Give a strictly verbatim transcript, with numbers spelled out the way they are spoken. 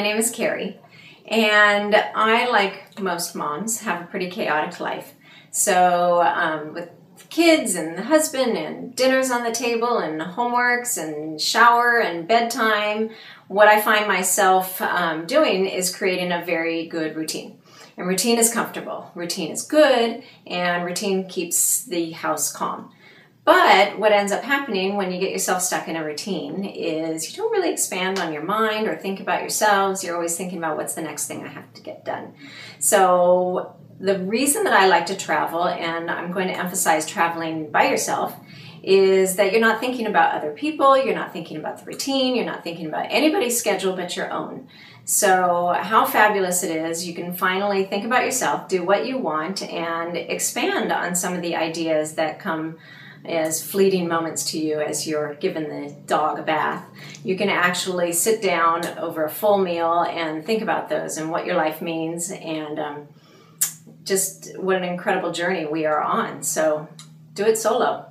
my name is Kerry, and I, like most moms, have a pretty chaotic life. So um, with kids and the husband and dinners on the table and homeworks and shower and bedtime, what I find myself um, doing is creating a very good routine. And routine is comfortable, routine is good, and routine keeps the house calm. But what ends up happening when you get yourself stuck in a routine is you don't really expand on your mind or think about yourselves. You're always thinking about what's the next thing I have to get done. So the reason that I like to travel, and I'm going to emphasize traveling by yourself, is that you're not thinking about other people, you're not thinking about the routine, you're not thinking about anybody's schedule but your own. So how fabulous it is, you can finally think about yourself, do what you want, and expand on some of the ideas that come as fleeting moments to you as you're giving the dog a bath. You can actually sit down over a full meal and think about those and what your life means, and um, just what an incredible journey we are on. So do it solo.